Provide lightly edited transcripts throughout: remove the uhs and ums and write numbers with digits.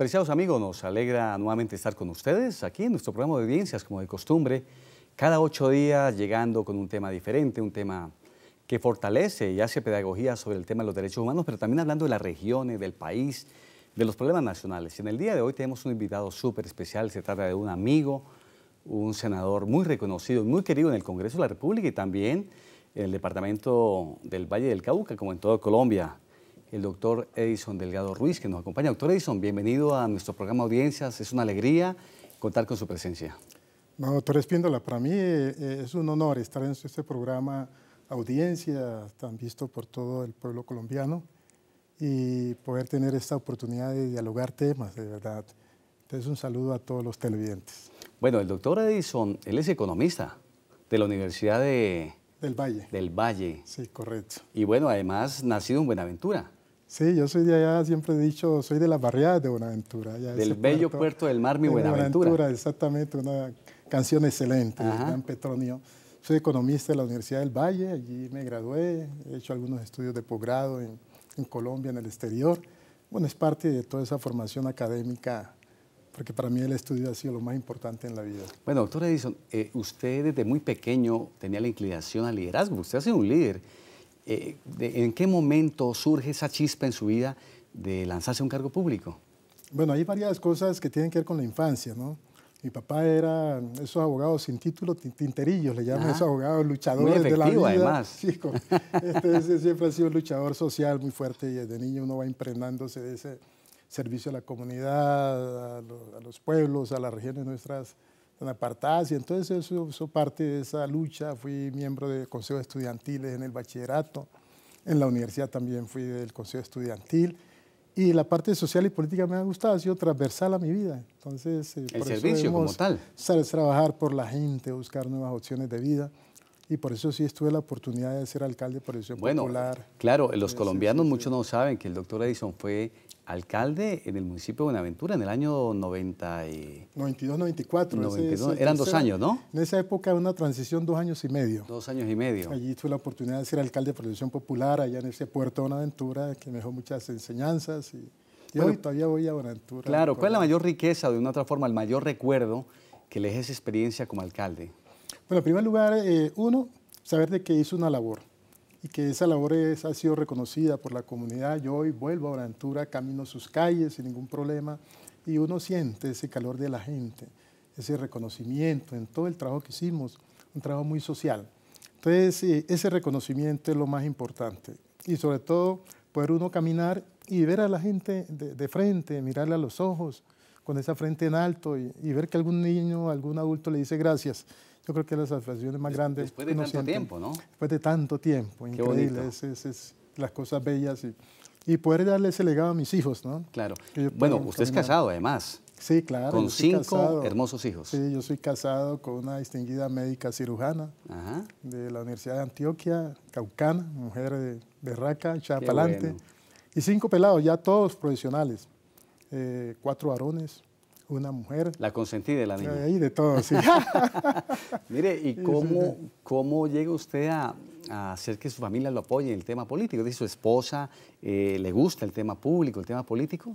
Apreciados amigos, nos alegra nuevamente estar con ustedes aquí en nuestro programa de audiencias, como de costumbre, cada 8 días llegando con un tema diferente, un tema que fortalece y hace pedagogía sobre el tema de los derechos humanos, pero también hablando de las regiones, del país, de los problemas nacionales. Y en el día de hoy tenemos un invitado súper especial, se trata de un amigo, un senador muy reconocido, muy querido en el Congreso de la República y también en el departamento del Valle del Cauca, como en toda Colombia, el doctor Edinson Delgado Ruiz, que nos acompaña. Doctor Edinson, bienvenido a nuestro programa Audiencias, es una alegría contar con su presencia. No, doctor Espíndola, para mí es un honor estar en este programa Audiencias, tan visto por todo el pueblo colombiano, y poder tener esta oportunidad de dialogar temas, de verdad. Entonces, un saludo a todos los televidentes. Bueno, el doctor Edinson, él es economista de la Universidad del Valle. Del Valle. Sí, correcto. Y bueno, además, nacido en Buenaventura. Sí, yo soy de allá, siempre he dicho, soy de las barriadas de Buenaventura. Del bello puerto del mar, mi Buenaventura. Buenaventura, exactamente, una canción excelente, de Gran Petronio. Soy economista de la Universidad del Valle, allí me gradué, he hecho algunos estudios de posgrado en Colombia, en el exterior. Bueno, es parte de toda esa formación académica, porque para mí el estudio ha sido lo más importante en la vida. Bueno, doctor Edinson, usted desde muy pequeño tenía la inclinación al liderazgo, usted ha sido un líder. ¿En qué momento surge esa chispa en su vida de lanzarse a un cargo público? Bueno, hay varias cosas que tienen que ver con la infancia, ¿no? Mi papá era esos abogados sin título, tinterillos, le llaman esos abogados luchadores muy efectivo, de la vida. Además. Chico, siempre ha sido un luchador social muy fuerte y desde niño uno va impregnándose de ese servicio a la comunidad, a los pueblos, a las regiones nuestras tan apartadas. Y entonces eso parte de esa lucha. Fui miembro de consejos estudiantiles en el bachillerato. En la universidad también fui del consejo estudiantil. Y la parte social y política me ha gustado, ha sido transversal a mi vida. Entonces, el servicio como tal. Trabajar por la gente, buscar nuevas opciones de vida. Y por eso sí estuve la oportunidad de ser alcalde por elección popular. Claro, los colombianos muchos no saben que el doctor Edinson fue alcalde en el municipio de Buenaventura en el año 92, 94. Eran 2 años, ¿no? En esa época una transición 2 años y medio. 2 años y medio. Allí tuve la oportunidad de ser alcalde por elección popular, allá en ese puerto de Buenaventura, que me dejó muchas enseñanzas. Y bueno, todavía voy a Buenaventura. Claro, ¿cuál es la mayor riqueza, de una u otra forma, el mayor recuerdo que le deje esa experiencia como alcalde? Bueno, en primer lugar, uno, saber de que hizo una labor. Y que esa labor ha sido reconocida por la comunidad. Yo hoy vuelvo a Buenaventura, camino sus calles sin ningún problema y uno siente ese calor de la gente, ese reconocimiento en todo el trabajo que hicimos, un trabajo muy social. Entonces, ese reconocimiento es lo más importante y sobre todo poder uno caminar y ver a la gente de frente, mirarle a los ojos con esa frente en alto y ver que algún niño, algún adulto le dice gracias. Yo creo que las satisfacciones más grandes. Después de tanto tiempo, ¿no? Después de tanto tiempo, increíble. Es las cosas bellas y poder darle ese legado a mis hijos, ¿no? Claro. Bueno, usted es casado, además. Sí, claro. Con 5 hermosos hijos. Sí, yo soy casado con una distinguida médica cirujana de la Universidad de Antioquia, caucana, mujer de berraca, echada para adelante. Bueno. Y 5 pelados, ya todos profesionales. 4 varones. Una mujer. La consentí de la niña. Ahí de todo, sí. Mire, ¿y cómo llega usted a hacer que su familia lo apoye en el tema político? ¿Su esposa le gusta el tema público, el tema político?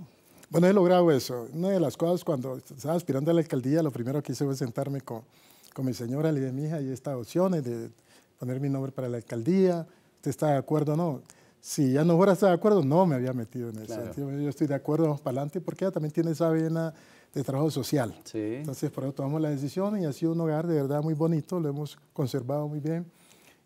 Bueno, he logrado eso. Una de las cosas, cuando estaba aspirando a la alcaldía, lo primero que hice fue sentarme con mi señora, le dije, mija, hay estas opciones de poner mi nombre para la alcaldía. ¿Usted está de acuerdo o no? Si ya no fuera de acuerdo, no me había metido en eso. Claro. Yo estoy de acuerdo, vamos para adelante, porque ella también tiene esa vena de trabajo social. Sí. Entonces, por eso tomamos la decisión y ha sido un hogar de verdad muy bonito, lo hemos conservado muy bien.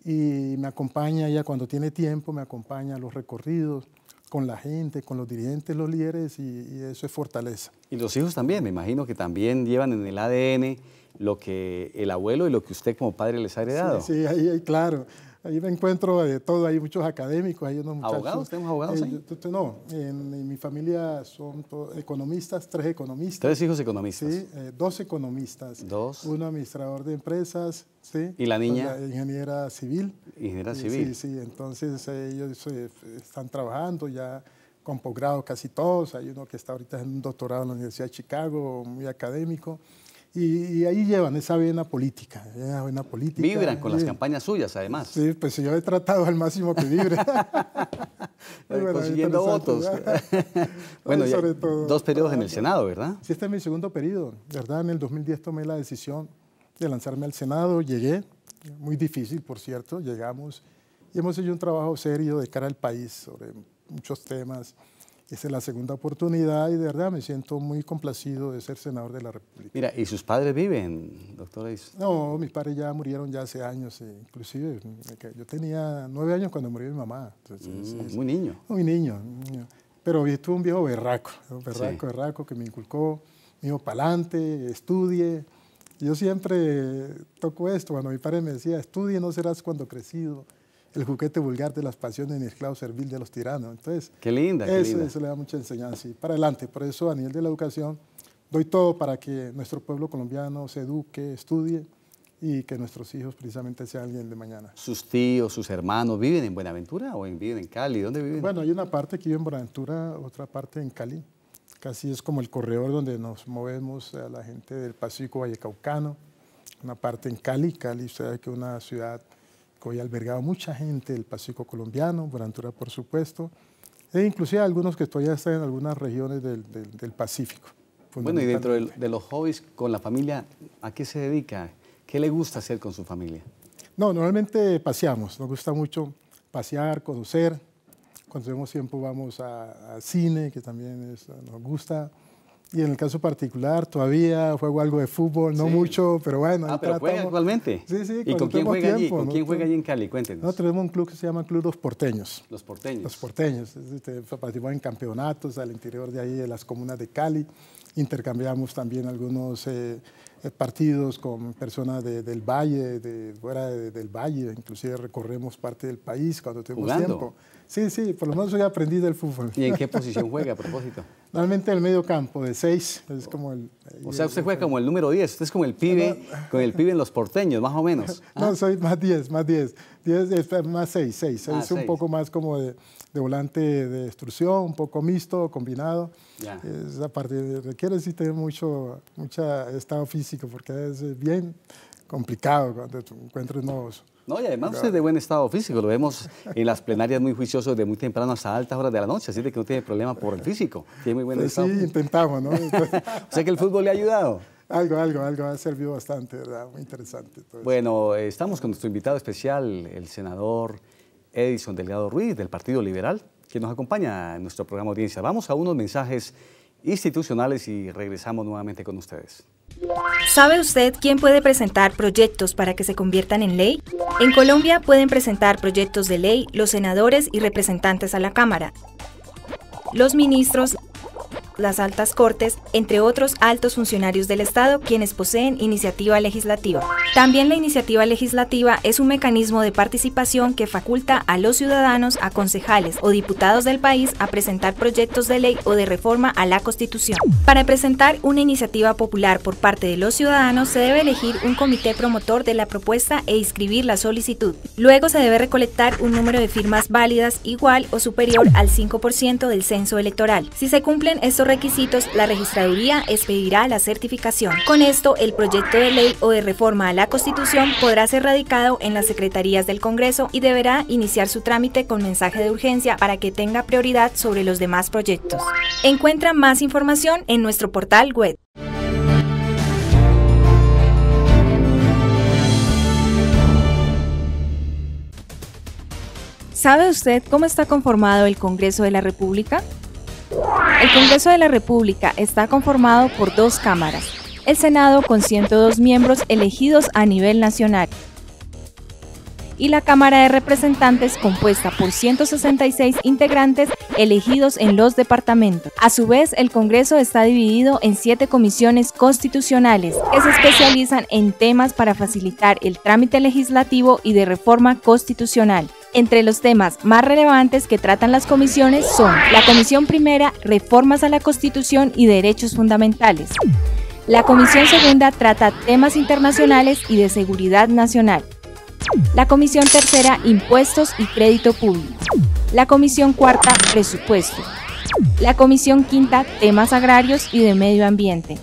Y me acompaña ella cuando tiene tiempo, me acompaña a los recorridos con la gente, con los dirigentes, los líderes, y eso es fortaleza. Y los hijos también, me imagino que también llevan en el ADN lo que el abuelo y lo que usted como padre les ha heredado. Sí, sí, ahí claro. Ahí me encuentro de todo, hay muchos académicos, hay unos muchachos. ¿Abogados? ¿Tenemos abogados ahí? No, en mi familia son economistas, 3 economistas. 3 hijos economistas. Sí, 2 economistas. 2. 1 administrador de empresas, sí. ¿Y la niña? Entonces, ingeniera civil. Ingeniera civil. Sí, sí, entonces ellos están trabajando ya con posgrado casi todos. Hay uno que está ahorita en un doctorado en la Universidad de Chicago, muy académico. Y ahí llevan esa vena política, Vibran con las campañas suyas, además. Sí, pues yo he tratado al máximo que vibre. consiguiendo votos. Bueno, ya dos periodos en el Senado, ¿verdad? Sí, este es mi segundo periodo, ¿verdad? En el 2010 tomé la decisión de lanzarme al Senado, llegué, muy difícil, por cierto, llegamos y hemos hecho un trabajo serio de cara al país sobre muchos temas. Esta es la segunda oportunidad y de verdad me siento muy complacido de ser senador de la República. Mira, ¿y sus padres viven, doctor? No, mis padres ya murieron ya hace años. Inclusive, yo tenía 9 años cuando murió mi mamá. Entonces, muy niño. Muy niño, Pero tuve un viejo berraco, berraco que me inculcó, me dijo, pa'lante, estudie. Yo siempre toco esto, cuando mi padre me decía, estudie, no serás cuando crecido el juguete vulgar de las pasiones y esclavo servil de los tiranos. Entonces, qué linda, eso le da mucha enseñanza. Y para adelante, por eso a nivel de la educación doy todo para que nuestro pueblo colombiano se eduque, estudie y que nuestros hijos precisamente sean alguien de mañana. ¿Sus tíos, sus hermanos viven en Buenaventura o viven en Cali? ¿Dónde viven? Bueno, hay una parte que vive en Buenaventura, otra parte en Cali. Casi es como el corredor donde nos movemos a la gente del Pacífico vallecaucano. Una parte en Cali, usted sabe que es una ciudad que hoy ha albergado mucha gente del Pacífico colombiano, Buenaventura por supuesto, e inclusive algunos que todavía están en algunas regiones del Pacífico. Bueno, y dentro de los hobbies con la familia, ¿a qué se dedica? ¿Qué le gusta hacer con su familia? No, normalmente paseamos, nos gusta mucho pasear, conocer, cuando tenemos tiempo vamos a cine, que también nos gusta. Y en el caso particular, todavía juego algo de fútbol, no mucho, pero bueno. Ah, pero juega actualmente. Sí, sí. ¿Y con quién juega allí? ¿Con quién juega allí en Cali? Cuéntenos. Nosotros tenemos un club que se llama Club Los Porteños. Los Porteños. Los Porteños. Participamos en campeonatos al interior de ahí, de las comunas de Cali. Intercambiamos también algunos partidos con personas del Valle, fuera del Valle. Inclusive recorremos parte del país cuando tenemos tiempo. Sí, sí, por lo menos hoy aprendí del fútbol. ¿Y en qué posición juega a propósito? Normalmente el medio campo, de 6. Es como el, o sea, usted juega como el número 10. Usted es como el pibe, con el pibe en Los Porteños, más o menos. No, soy más 10, más 10. 10 es más 6, 6. Es un poco más como de volante de destrucción, un poco mixto, combinado. Ya. Esa parte requiere sí tener mucho estado físico, porque es bien complicado cuando te encuentras nuevos. No, y además usted es de buen estado físico, lo vemos en las plenarias muy juiciosos de muy temprano hasta altas horas de la noche, así de que no tiene problema por el físico, tiene muy buen estado. Sí, intentamos, ¿no? Entonces, o sea que el fútbol le ha ayudado. Algo ha servido bastante, ¿verdad? Muy interesante. Todo bueno, eso. Estamos con nuestro invitado especial, el senador Edinson Delgado Ruiz, del Partido Liberal, que nos acompaña en nuestro programa Audiencia. Vamos a unos mensajes institucionales y regresamos nuevamente con ustedes. ¿Sabe usted quién puede presentar proyectos para que se conviertan en ley? En Colombia pueden presentar proyectos de ley los senadores y representantes a la Cámara, los ministros, las altas cortes, entre otros altos funcionarios del Estado quienes poseen iniciativa legislativa. También la iniciativa legislativa es un mecanismo de participación que faculta a los ciudadanos, a concejales o diputados del país a presentar proyectos de ley o de reforma a la Constitución. Para presentar una iniciativa popular por parte de los ciudadanos se debe elegir un comité promotor de la propuesta e inscribir la solicitud. Luego se debe recolectar un número de firmas válidas igual o superior al 5% del censo electoral. Si se cumplen estos requisitos, la registraduría expedirá la certificación. Con esto, el proyecto de ley o de reforma a la Constitución podrá ser radicado en las secretarías del Congreso y deberá iniciar su trámite con mensaje de urgencia para que tenga prioridad sobre los demás proyectos. Encuentra más información en nuestro portal web. ¿Sabe usted cómo está conformado el Congreso de la República? El Congreso de la República está conformado por 2 cámaras, el Senado con 102 miembros elegidos a nivel nacional y la Cámara de Representantes compuesta por 166 integrantes elegidos en los departamentos. A su vez, el Congreso está dividido en 7 comisiones constitucionales que se especializan en temas para facilitar el trámite legislativo y de reforma constitucional. Entre los temas más relevantes que tratan las comisiones son la Comisión Primera, Reformas a la Constitución y Derechos Fundamentales. La Comisión Segunda trata temas internacionales y de seguridad nacional. La Comisión Tercera, Impuestos y Crédito Público. La Comisión Cuarta, Presupuesto. La Comisión Quinta, Temas Agrarios y de Medio Ambiente.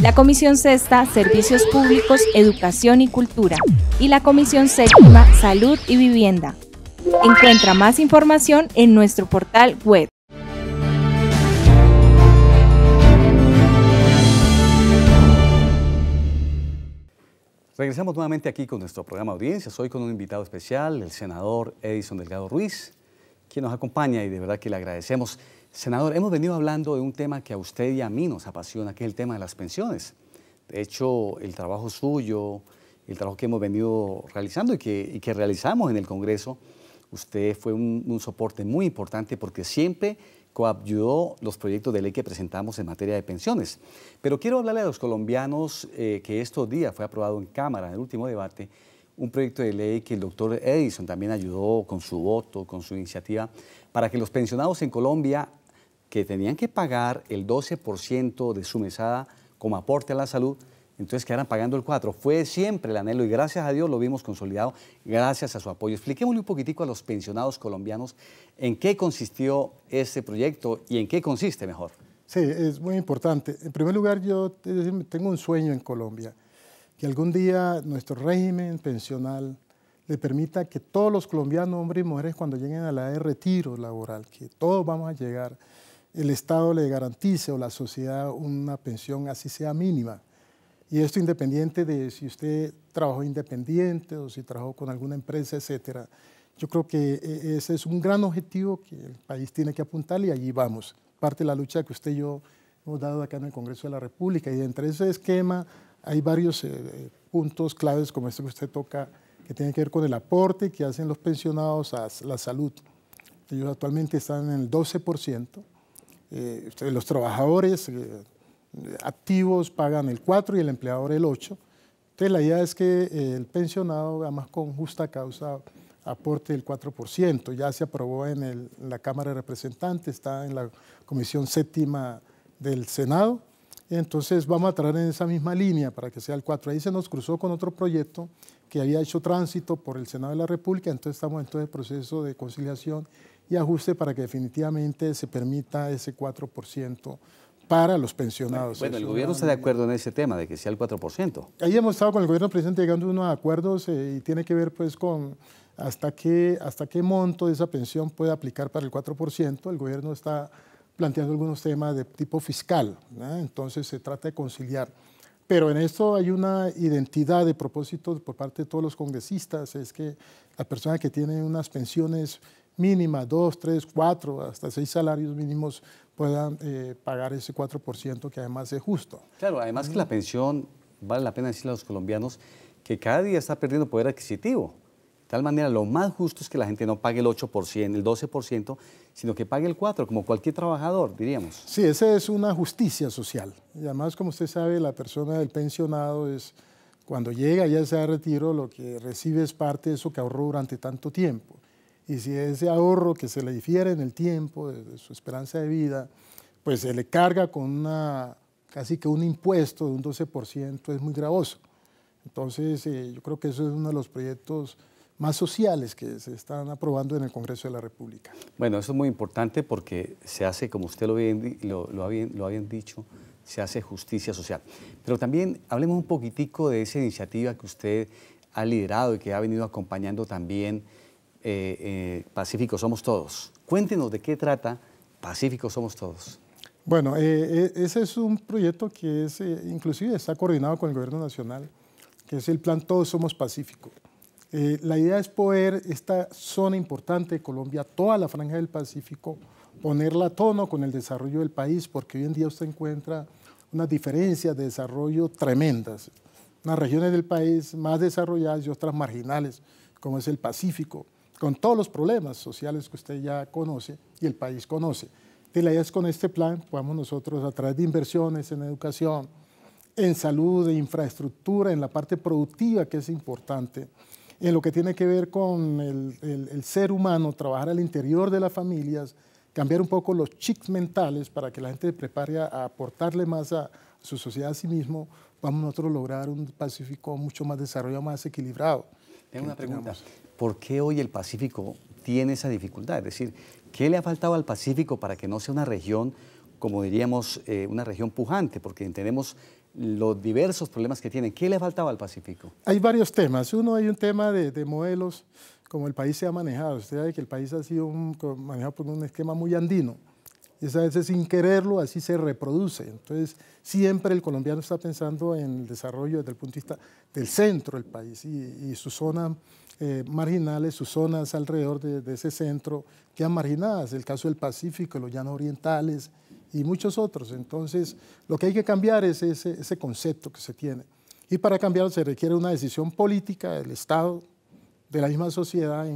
La Comisión Sexta, Servicios Públicos, Educación y Cultura. Y la Comisión Séptima, Salud y Vivienda. Encuentra más información en nuestro portal web. Regresamos nuevamente aquí con nuestro programa Audiencias, hoy con un invitado especial, el senador Edinson Delgado Ruiz, quien nos acompaña y de verdad que le agradecemos. Senador, hemos venido hablando de un tema que a usted y a mí nos apasiona, que es el tema de las pensiones. De hecho, el trabajo suyo, el trabajo que hemos venido realizando y que realizamos en el Congreso, usted fue un soporte muy importante porque siempre coadyuvó los proyectos de ley que presentamos en materia de pensiones. Pero quiero hablarle a los colombianos que estos días fue aprobado en Cámara, en el último debate, un proyecto de ley que el doctor Edinson también ayudó con su voto, con su iniciativa, para que los pensionados en Colombia que tenían que pagar el 12% de su mesada como aporte a la salud, entonces quedaran pagando el 4%. Fue siempre el anhelo y gracias a Dios lo vimos consolidado gracias a su apoyo. Expliquémosle un poquitico a los pensionados colombianos en qué consistió este proyecto y en qué consiste mejor. Sí, es muy importante. En primer lugar, yo tengo un sueño en Colombia, que algún día nuestro régimen pensional le permita que todos los colombianos, hombres y mujeres, cuando lleguen a la edad de retiro laboral, que todos vamos a llegar, el Estado le garantice o la sociedad una pensión así sea mínima. Y esto independiente de si usted trabajó independiente o si trabajó con alguna empresa, etc. Yo creo que ese es un gran objetivo que el país tiene que apuntar y allí vamos. Parte de la lucha que usted y yo hemos dado acá en el Congreso de la República y entre ese esquema hay varios puntos claves como este que usted toca que tienen que ver con el aporte que hacen los pensionados a la salud. Ellos actualmente están en el 12%. Los trabajadores activos pagan el 4% y el empleador el 8%. Entonces la idea es que el pensionado, además con justa causa, aporte el 4%. Ya se aprobó en la Cámara de Representantes, está en la Comisión Séptima del Senado. Entonces vamos a traer en esa misma línea para que sea el 4. Ahí se nos cruzó con otro proyecto que había hecho tránsito por el Senado de la República, entonces estamos en todo el proceso de conciliación y ajuste para que definitivamente se permita ese 4% para los pensionados. Bueno, el gobierno está de acuerdo en ese tema, de que sea el 4%. Ahí hemos estado con el gobierno presidente llegando a unos acuerdos y tiene que ver pues con hasta qué monto de esa pensión puede aplicar para el 4%. El gobierno está planteando algunos temas de tipo fiscal, ¿no? Entonces se trata de conciliar. Pero en esto hay una identidad de propósitos por parte de todos los congresistas, es que las personas que tienen unas pensiones mínimas, 2, 3, 4, hasta 6 salarios mínimos, puedan pagar ese 4% que además es justo. Claro, además que la pensión, vale la pena decirle a los colombianos, que cada día está perdiendo poder adquisitivo. De tal manera, lo más justo es que la gente no pague el 8%, el 12%, sino que pague el 4%, como cualquier trabajador, diríamos. Sí, esa es una justicia social. Y además, como usted sabe, la persona del pensionado es, cuando llega ya sea de retiro, lo que recibe es parte de eso que ahorró durante tanto tiempo. Y si ese ahorro que se le difiere en el tiempo, de su esperanza de vida, pues se le carga con casi que un impuesto de un 12%, es muy gravoso. Entonces, yo creo que eso es uno de los proyectos más sociales que se están aprobando en el Congreso de la República. Bueno, eso es muy importante porque se hace, como usted lo habían dicho, se hace justicia social. Pero también hablemos un poquitico de esa iniciativa que usted ha liderado y que ha venido acompañando también Pacífico Somos Todos. Cuéntenos de qué trata Pacífico Somos Todos. Bueno, ese es un proyecto que es, inclusive está coordinado con el Gobierno Nacional, que es el plan Todos Somos Pacífico. La idea es poder esta zona importante de Colombia, toda la franja del Pacífico, ponerla a tono con el desarrollo del país, porque hoy en día usted encuentra unas diferencias de desarrollo tremendas. Unas regiones del país más desarrolladas y otras marginales, como es el Pacífico, con todos los problemas sociales que usted ya conoce y el país conoce. Y la idea es con este plan podamos nosotros, a través de inversiones en educación, en salud, en infraestructura, en la parte productiva que es importante, en lo que tiene que ver con el ser humano, trabajar al interior de las familias, cambiar un poco los chips mentales para que la gente se prepare a aportarle más a su sociedad a sí mismo, vamos nosotros a lograr un Pacífico mucho más desarrollado, más equilibrado. Tengo una pregunta, ¿por qué hoy el Pacífico tiene esa dificultad? Es decir, ¿qué le ha faltado al Pacífico para que no sea una región, como diríamos, una región pujante? Porque entendemos los diversos problemas que tienen. ¿Qué le faltaba al Pacífico? Hay varios temas. Uno, hay un tema de modelos. como el país se ha manejado. Usted sabe que el país ha sido manejado por un esquema muy andino. Y a veces sin quererlo así se reproduce. Entonces siempre el colombiano está pensando en el desarrollo desde el punto de vista del centro del país y sus zonas marginales, sus zonas alrededor de ese centro quedan marginadas. El caso del Pacífico, los llanos orientales y muchos otros. Entonces lo que hay que cambiar es ese concepto que se tiene. Y para cambiarlo se requiere una decisión política del Estado, de la misma sociedad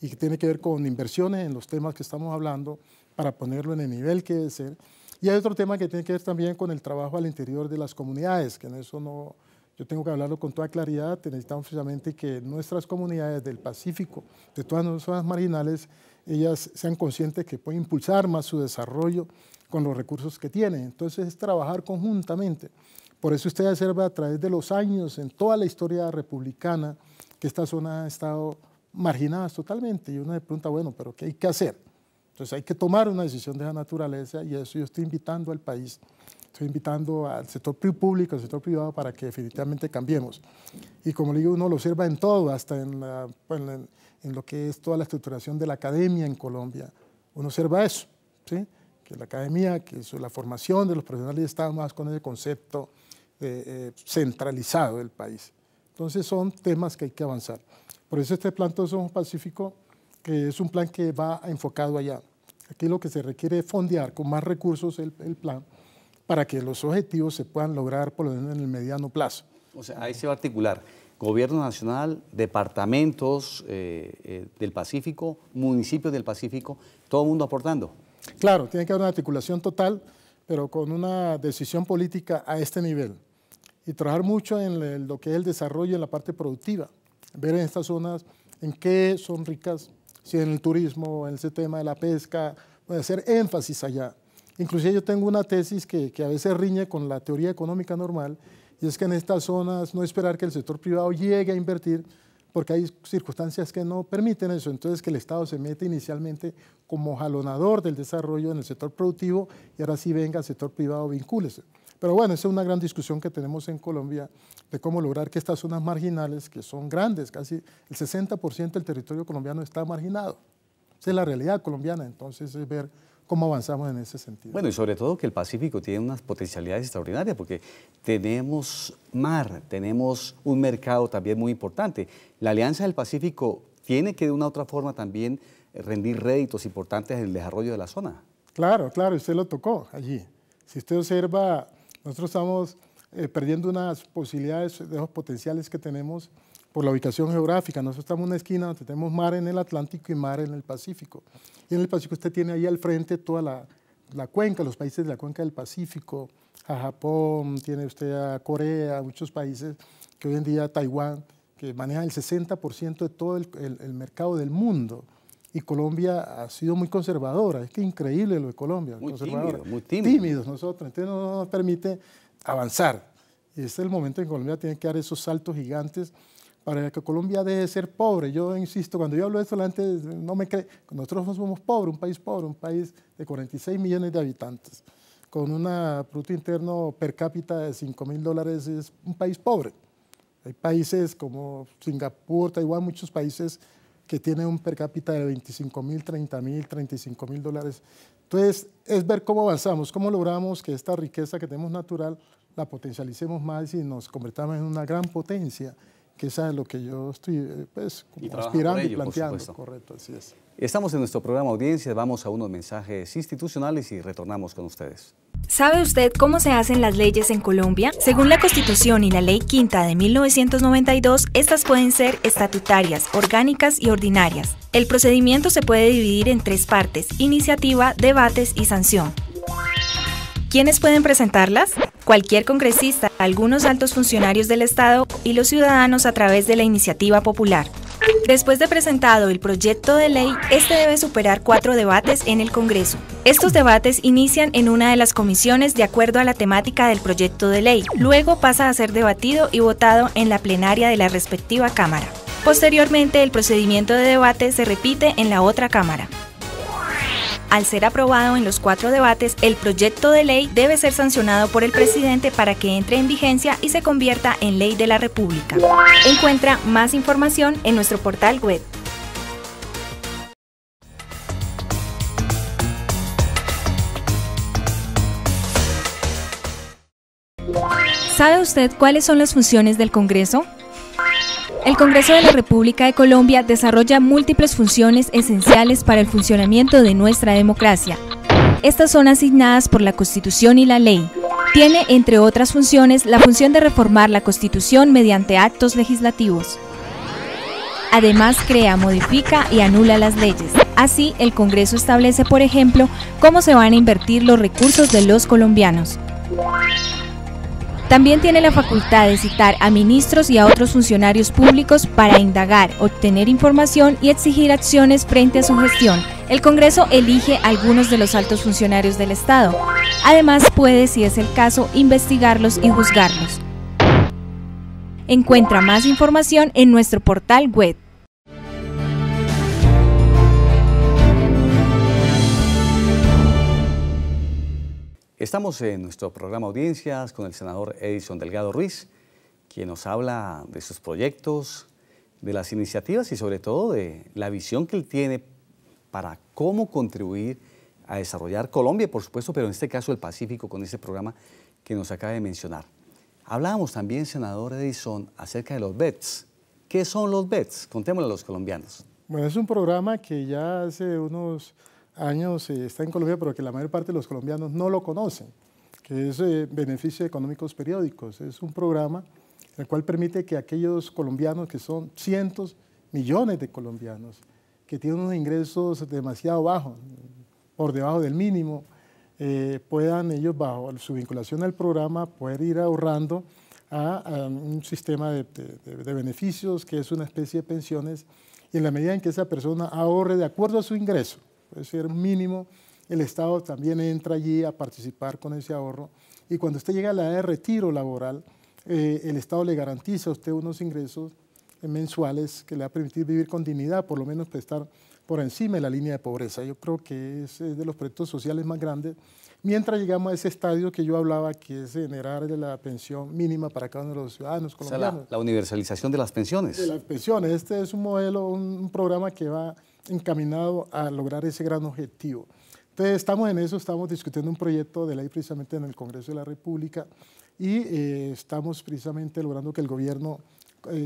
y que tiene que ver con inversiones en los temas que estamos hablando, para ponerlo en el nivel que debe ser. Y hay otro tema que tiene que ver también con el trabajo al interior de las comunidades, que en eso no, yo tengo que hablarlo con toda claridad. Necesitamos precisamente que nuestras comunidades del Pacífico, de todas nuestras zonas marginales, ellas sean conscientes que pueden impulsar más su desarrollo con los recursos que tienen. Entonces es trabajar conjuntamente. Por eso usted observa a través de los años, en toda la historia republicana, que esta zona ha estado marginada totalmente. Y uno se pregunta, bueno, ¿pero qué hay que hacer? Entonces hay que tomar una decisión de esa naturaleza y eso yo estoy invitando al país, estoy invitando al sector público, al sector privado para que definitivamente cambiemos. Y como le digo, uno lo observa en todo, hasta en lo que es toda la estructuración de la academia en Colombia. Uno observa eso, ¿sí? Que la academia, que la formación de los profesionales está más con ese concepto centralizado del país. Entonces son temas que hay que avanzar. Por eso este plan Todos Somos Pacífico, que es un plan que va enfocado allá. Aquí lo que se requiere es fondear con más recursos el plan para que los objetivos se puedan lograr por lo menos en el mediano plazo. O sea, ahí se va a articular gobierno nacional, departamentos del Pacífico, municipios del Pacífico, todo el mundo aportando. Claro, tiene que haber una articulación total, pero con una decisión política a este nivel. Y trabajar mucho en lo que es el desarrollo en la parte productiva. Ver en estas zonas en qué son ricas, si en el turismo, en ese tema de la pesca, voy a hacer énfasis allá. Inclusive yo tengo una tesis que a veces riñe con la teoría económica normal, y es que en estas zonas no esperar que el sector privado llegue a invertir, porque hay circunstancias que no permiten eso. Entonces que el Estado se mete inicialmente como jalonador del desarrollo en el sector productivo, y ahora sí venga el sector privado, vincúlese. Pero bueno, esa es una gran discusión que tenemos en Colombia de cómo lograr que estas zonas marginales, que son grandes, casi el 60% del territorio colombiano está marginado. Esa es la realidad colombiana, entonces es ver cómo avanzamos en ese sentido. Bueno, y sobre todo que el Pacífico tiene unas potencialidades extraordinarias porque tenemos mar, tenemos un mercado también muy importante. La Alianza del Pacífico tiene que de una u otra forma también rendir réditos importantes en el desarrollo de la zona. Claro, claro, usted lo tocó allí. Si usted observa, nosotros estamos perdiendo unas posibilidades de los potenciales que tenemos por la ubicación geográfica. Nosotros estamos en una esquina donde tenemos mar en el Atlántico y mar en el Pacífico. Y en el Pacífico usted tiene ahí al frente toda la cuenca, los países de la cuenca del Pacífico, a Japón, tiene usted a Corea, muchos países que hoy en día, Taiwán, que manejan el 60% de todo el mercado del mundo. Y Colombia ha sido muy conservadora, es que increíble lo de Colombia. Muy tímido, muy tímido. Tímidos nosotros, entonces no nos permite avanzar. Y este es el momento en que Colombia tiene que dar esos saltos gigantes para que Colombia deje de ser pobre. Yo insisto, cuando yo hablo de esto, la gente no me cree. Nosotros no somos pobre, un país de 46 millones de habitantes, con un producto interno per cápita de $5.000, es un país pobre. Hay países como Singapur, Taiwán, muchos países que tiene un per cápita de $25.000, $30.000, $35.000. Entonces, es ver cómo avanzamos, cómo logramos que esta riqueza que tenemos natural la potencialicemos más y nos convertamos en una gran potencia, que esa es lo que yo estoy pues, aspirando y planteando. Correcto, así es. Estamos en nuestro programa Audiencias, vamos a unos mensajes institucionales y retornamos con ustedes. ¿Sabe usted cómo se hacen las leyes en Colombia? Según la Constitución y la Ley Quinta de 1992, estas pueden ser estatutarias, orgánicas y ordinarias. El procedimiento se puede dividir en tres partes: iniciativa, debates y sanción. ¿Quiénes pueden presentarlas? Cualquier congresista, algunos altos funcionarios del Estado y los ciudadanos a través de la iniciativa popular. Después de presentado el proyecto de ley, este debe superar 4 debates en el Congreso. Estos debates inician en una de las comisiones de acuerdo a la temática del proyecto de ley, luego pasa a ser debatido y votado en la plenaria de la respectiva Cámara. Posteriormente, el procedimiento de debate se repite en la otra Cámara. Al ser aprobado en los 4 debates, el proyecto de ley debe ser sancionado por el presidente para que entre en vigencia y se convierta en ley de la República. Encuentra más información en nuestro portal web. ¿Sabe usted cuáles son las funciones del Congreso? El Congreso de la República de Colombia desarrolla múltiples funciones esenciales para el funcionamiento de nuestra democracia. Estas son asignadas por la Constitución y la ley. Tiene, entre otras funciones, la función de reformar la Constitución mediante actos legislativos. Además, crea, modifica y anula las leyes. Así, el Congreso establece, por ejemplo, cómo se van a invertir los recursos de los colombianos. También tiene la facultad de citar a ministros y a otros funcionarios públicos para indagar, obtener información y exigir acciones frente a su gestión. El Congreso elige a algunos de los altos funcionarios del Estado. Además puede, si es el caso, investigarlos y juzgarlos. Encuentra más información en nuestro portal web. Estamos en nuestro programa Audiencias con el senador Edinson Delgado Ruiz, quien nos habla de sus proyectos, de las iniciativas y sobre todo de la visión que él tiene para cómo contribuir a desarrollar Colombia, por supuesto, pero en este caso el Pacífico, con este programa que nos acaba de mencionar. Hablábamos también, senador Edinson, acerca de los BETS. ¿Qué son los BETS? Contémoslo a los colombianos. Bueno, es un programa que ya hace unos años está en Colombia, pero que la mayor parte de los colombianos no lo conocen, que es beneficios económicos periódicos. Es un programa el cual permite que aquellos colombianos, que son cientos, millones de colombianos, que tienen unos ingresos demasiado bajos, por debajo del mínimo, puedan ellos, bajo su vinculación al programa, poder ir ahorrando a un sistema de beneficios, que es una especie de pensiones, y en la medida en que esa persona ahorre de acuerdo a su ingreso, puede ser mínimo, el Estado también entra allí a participar con ese ahorro, y cuando usted llega a la edad de retiro laboral, el Estado le garantiza a usted unos ingresos mensuales que le va a permitir vivir con dignidad, por lo menos estar por encima de la línea de pobreza. Yo creo que es de los proyectos sociales más grandes, mientras llegamos a ese estadio que yo hablaba, que es generar de la pensión mínima para cada uno de los ciudadanos colombianos. O sea, la universalización de las pensiones. De las pensiones. Este es un modelo, un programa que va encaminado a lograr ese gran objetivo. Entonces estamos en eso, estamos discutiendo un proyecto de ley precisamente en el Congreso de la República y estamos precisamente logrando que el gobierno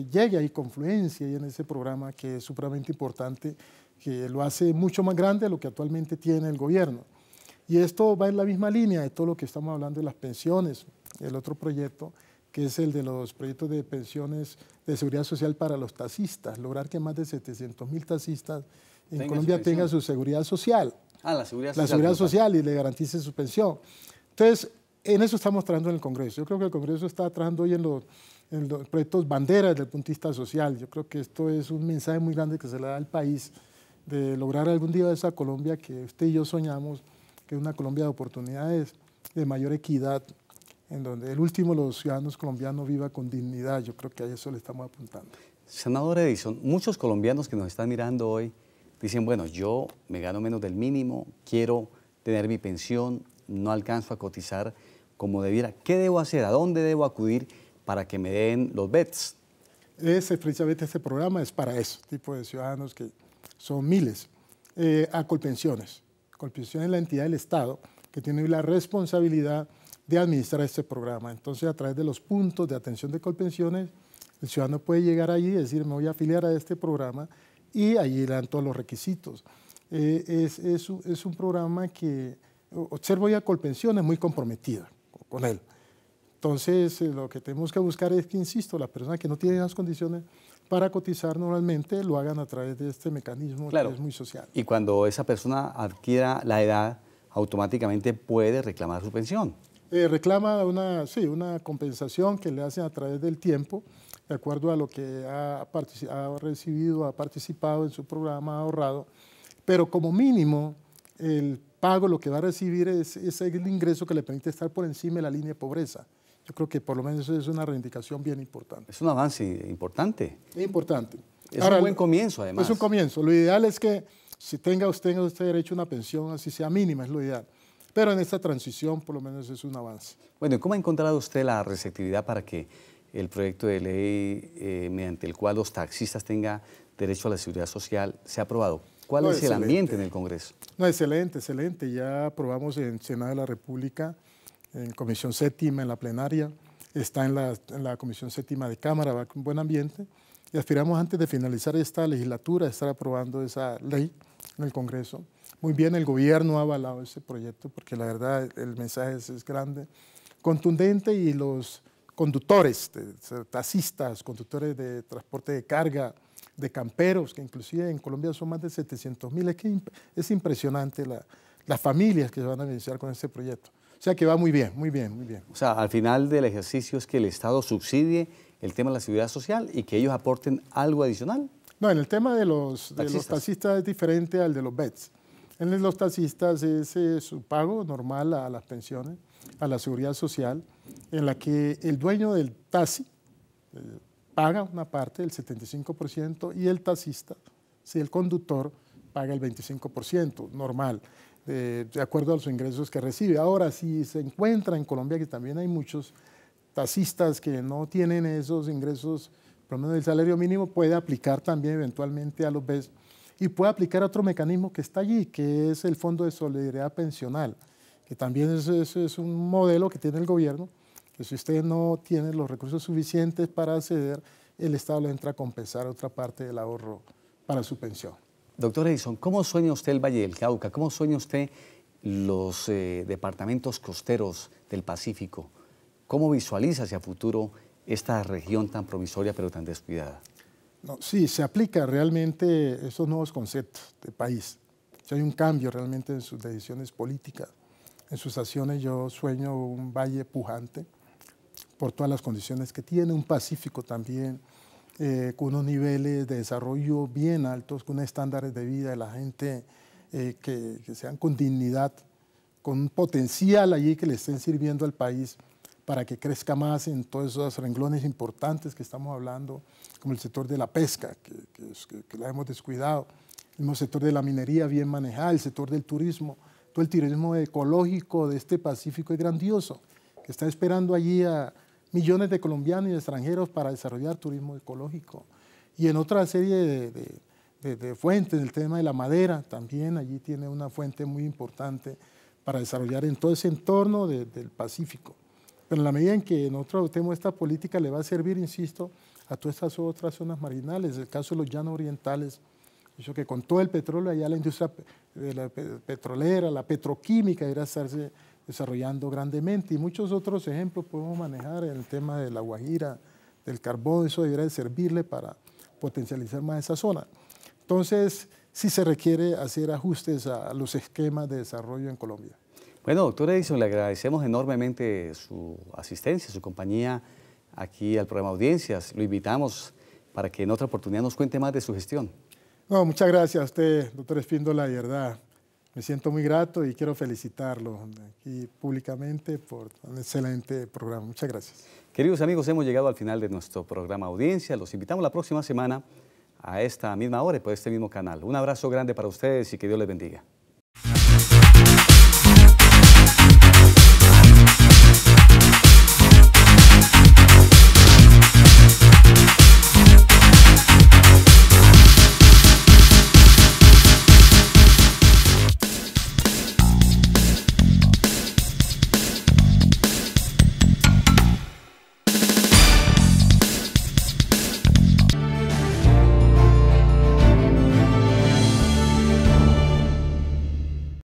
llegue ahí confluencia y en ese programa que es supremamente importante, que lo hace mucho más grande de lo que actualmente tiene el gobierno. Y esto va en la misma línea de todo lo que estamos hablando de las pensiones, el otro proyecto que es el de los proyectos de pensiones de seguridad social para los taxistas, lograr que más de 700.000 taxistas en Colombia tengan su seguridad social. Ah, la seguridad social. La seguridad social y le garantice su pensión. Entonces, en eso estamos trabajando en el Congreso. Yo creo que el Congreso está trabajando hoy en los proyectos bandera desde el punto de vista social. Yo creo que esto es un mensaje muy grande que se le da al país de lograr algún día esa Colombia que usted y yo soñamos, que es una Colombia de oportunidades, de mayor equidad, en donde el último los ciudadanos colombianos viva con dignidad. Yo creo que a eso le estamos apuntando. Senador Edinson, muchos colombianos que nos están mirando hoy dicen, bueno, yo me gano menos del mínimo, quiero tener mi pensión, no alcanzo a cotizar como debiera. ¿Qué debo hacer? ¿A dónde debo acudir para que me den los BETS? Precisamente este programa es para ese tipo de ciudadanos que son miles. A Colpensiones. Colpensiones es la entidad del Estado que tiene la responsabilidad de administrar este programa. Entonces, a través de los puntos de atención de Colpensiones, el ciudadano puede llegar allí y decir, me voy a afiliar a este programa, y allí dan todos los requisitos. Es un programa que, observo ya Colpensiones muy comprometida con él. Entonces, lo que tenemos que buscar es que, insisto, las personas que no tienen las condiciones para cotizar normalmente lo hagan a través de este mecanismo, claro, que es muy social. Y cuando esa persona adquiera la edad, automáticamente puede reclamar su pensión. Reclama una compensación que le hacen a través del tiempo, de acuerdo a lo que ha participado en su programa, ha ahorrado, pero como mínimo el pago, lo que va a recibir es el ingreso que le permite estar por encima de la línea de pobreza. Yo creo que por lo menos eso es una reivindicación bien importante. Es un avance importante. Es importante. Es ahora, un buen comienzo, además. Es un comienzo. Lo ideal es que si tenga usted derecho a una pensión, así sea mínima, es lo ideal. Pero en esta transición por lo menos es un avance. Bueno, ¿cómo ha encontrado usted la receptividad para que el proyecto de ley mediante el cual los taxistas tengan derecho a la seguridad social sea aprobado? ¿Cuál es el ambiente en el Congreso? No, excelente, excelente. Ya aprobamos en Senado de la República, en Comisión Séptima, en la plenaria, está en la Comisión Séptima de Cámara, va con buen ambiente, y aspiramos antes de finalizar esta legislatura a estar aprobando esa ley en el Congreso. Muy bien, el gobierno ha avalado ese proyecto porque la verdad el mensaje es grande, contundente, y los conductores, taxistas, conductores de transporte de carga, de camperos, que inclusive en Colombia son más de 700.000, es que es impresionante las familias que se van a beneficiar con este proyecto. O sea que va muy bien, muy bien, muy bien. O sea, al final del ejercicio es que el Estado subsidie el tema de la seguridad social y que ellos aporten algo adicional. No, en el tema de los taxistas es diferente al de los BETS. En los taxistas es su pago normal a las pensiones, a la seguridad social, en la que el dueño del taxi paga una parte, el 75%, y el taxista, si el conductor, paga el 25% normal. De acuerdo a los ingresos que recibe. Ahora, si se encuentra en Colombia, que también hay muchos taxistas que no tienen esos ingresos, por lo menos el salario mínimo, puede aplicar también eventualmente a los BES y puede aplicar a otro mecanismo que está allí, que es el Fondo de Solidaridad Pensional, que también es un modelo que tiene el gobierno, que si usted no tiene los recursos suficientes para acceder, el Estado le entra a compensar otra parte del ahorro para su pensión. Doctor Edinson, ¿cómo sueña usted el Valle del Cauca? ¿Cómo sueña usted los departamentos costeros del Pacífico? ¿Cómo visualiza hacia futuro esta región tan promisoria pero tan descuidada? No, sí, se aplica realmente esos nuevos conceptos de país. Si hay un cambio realmente en sus decisiones políticas, en sus acciones. Yo sueño un valle pujante por todas las condiciones que tiene, un Pacífico también, con unos niveles de desarrollo bien altos, con unos estándares de vida de la gente que sean con dignidad, con un potencial allí que le estén sirviendo al país para que crezca más en todos esos renglones importantes que estamos hablando, como el sector de la pesca, que la hemos descuidado, el mismo sector de la minería bien manejado, el sector del turismo. Todo el turismo ecológico de este Pacífico es grandioso, que está esperando allí a millones de colombianos y extranjeros para desarrollar turismo ecológico. Y en otra serie de fuentes, el tema de la madera, también allí tiene una fuente muy importante para desarrollar en todo ese entorno del Pacífico. Pero en la medida en que nosotros adoptemos esta política, le va a servir, insisto, a todas estas otras zonas marginales, el caso de los llanos orientales, yo que con todo el petróleo allá la industria petrolera, la petroquímica, irá a estarse desarrollando grandemente, y muchos otros ejemplos podemos manejar en el tema de la Guajira, del carbón. Eso debería servirle para potencializar más esa zona. Entonces, sí se requiere hacer ajustes a los esquemas de desarrollo en Colombia. Bueno, doctor Edinson, le agradecemos enormemente su asistencia, su compañía aquí al programa Audiencias. Lo invitamos para que en otra oportunidad nos cuente más de su gestión. No, muchas gracias a usted, doctor Espíndola, de verdad. Me siento muy grato y quiero felicitarlo aquí públicamente por un excelente programa. Muchas gracias. Queridos amigos, hemos llegado al final de nuestro programa Audiencia. Los invitamos la próxima semana a esta misma hora y por este mismo canal. Un abrazo grande para ustedes y que Dios les bendiga.